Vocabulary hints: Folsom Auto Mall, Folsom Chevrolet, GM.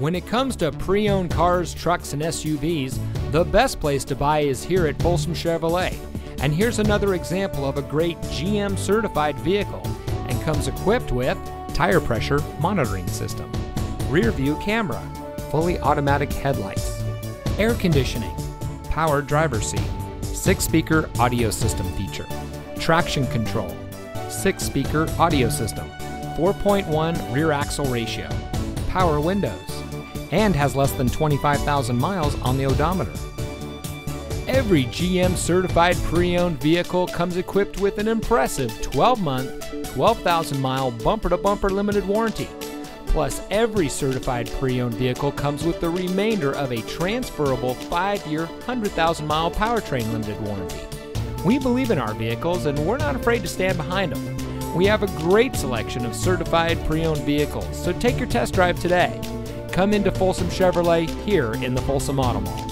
When it comes to pre-owned cars, trucks, and SUVs, the best place to buy is here at Folsom Chevrolet. And here's another example of a great GM certified vehicle, and comes equipped with tire pressure monitoring system, rear view camera, fully automatic headlights, air conditioning, power driver's seat, 6-speaker audio system feature, traction control, 6-speaker audio system, 4.1 rear axle ratio, power windows, and has less than 25,000 miles on the odometer. Every GM certified pre-owned vehicle comes equipped with an impressive 12-month, 12,000-mile bumper-to-bumper limited warranty. Plus, every certified pre-owned vehicle comes with the remainder of a transferable 5-year, 100,000-mile powertrain limited warranty. We believe in our vehicles, and we're not afraid to stand behind them. We have a great selection of certified pre-owned vehicles, so take your test drive today. Come into Folsom Chevrolet here in the Folsom Auto Mall.